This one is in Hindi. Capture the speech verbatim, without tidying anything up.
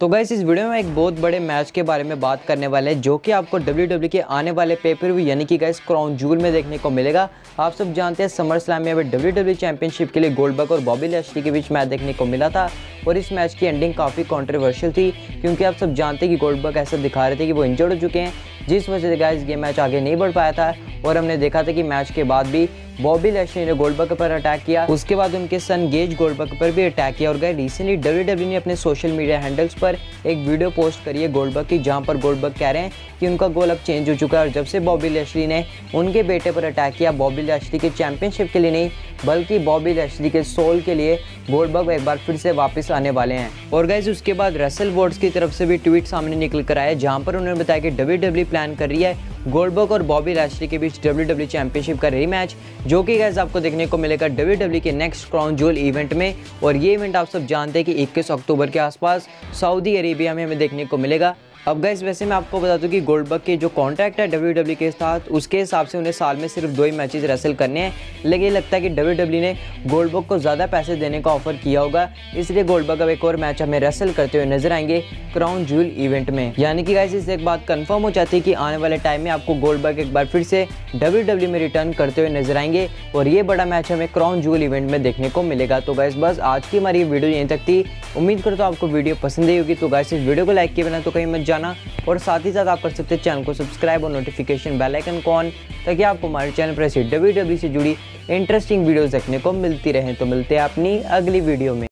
तो गाइस इस वीडियो में एक बहुत बड़े मैच के बारे में बात करने वाले हैं जो कि आपको डब्ल्यू डब्ल्यू के आने वाले पेपर व्यू यानी कि गाइस क्राउन जूल में देखने को मिलेगा। आप सब जानते हैं समर स्लैम में डब्ल्यू डब्ल्यू चैंपियनशिप के लिए गोल्डबर्ग और बॉबी लैशली के बीच मैच देखने को मिला था और इस मैच की एंडिंग काफ़ी कॉन्ट्रोवर्शियल थी क्योंकि आप सब जानते हैं कि गोल्डबर्ग ऐसा दिखा रहे थे कि वो इंजर्ड हो चुके हैं, जिस वजह से गाइस ये मैच आगे नहीं बढ़ पाया था। और हमने देखा था कि मैच के बाद भी बॉबी लैशली ने गोल्डबर्ग पर अटैक किया, उसके बाद उनके सन गेज गोल्डबर्ग पर भी अटैक किया। और गाइस रिसेंटली डब्ल्यू डब्ल्यू ने अपने सोशल मीडिया हैंडल्स पर एक वीडियो पोस्ट करी है गोल्डबर्ग की, जहां पर गोल्डबर्ग कह रहे हैं कि उनका गोल अब चेंज हो चुका है और जब से बॉबी लैशली ने उनके बेटे पर अटैक किया, बॉबी लैशली के चैंपियनशिप के लिए नहीं बल्कि बॉबी लैशली के सोल के लिए गोल्डबर्ग एक बार फिर से वापस आने वाले हैं। और गाइस उसके बाद रसल वोर्ड्स की तरफ से भी ट्वीट सामने निकल कर आए जहां पर उन्होंने बताया कि डब्ल्यू डब्ल्यू प्लान कर रही है गोल्डबर्ग और बॉबी लैशली के बीच डब्ल्यू डब्ल्यू चैंपियनशिप का रीमैच, जो कि गाइस आपको देखने को मिलेगा डब्ल्यू डब्ल्यू के नेक्स्ट क्राउन जूल इवेंट में। और ये इवेंट आप सब जानते हैं कि इक्कीस अक्टूबर के आसपास सऊदी अरेबिया में हमें देखने को मिलेगा। अब गाइस वैसे मैं आपको बता दूं कि गोल्डबर्ग के जो कॉन्ट्रैक्ट है डब्ल्यू डब्ल्यू के साथ, उसके हिसाब से उन्हें साल में सिर्फ दो ही मैचेस रेसल करने हैं, लेकिन ये लगता है कि डब्ल्यू डब्ल्यू ने गोल्डबर्ग को ज़्यादा पैसे देने का ऑफर किया होगा, इसलिए गोल्डबर्ग अब एक और मैच हमें रेसल करते हुए नजर आएंगे क्राउन जूल इवेंट में। यानी कि गाइस इससे एक बात कन्फर्म हो जाती है कि आने वाले टाइम में आपको गोल्डबर्ग एक बार फिर से डब्ल्यू डब्ल्यू में रिटर्न करते हुए नजर आएंगे और ये बड़ा मैच हमें क्राउन जूल इवेंट में देखने को मिलेगा। तो गाइस बस आज की हमारी वीडियो यहीं तक थी, उम्मीद करता हूं आपको वीडियो पसंद आई होगी। तो गाइस इस वीडियो को लाइक किए बिना तो कहीं मत जाना और साथ ही साथ आप कर सकते हैं चैनल को सब्सक्राइब और नोटिफिकेशन बेल आइकन को ऑन, ताकि आपको हमारे चैनल पर ऐसी डब्ल्यू डब्ल्यू से जुड़ी इंटरेस्टिंग वीडियोस देखने को मिलती रहें। तो मिलते हैं अपनी अगली वीडियो में।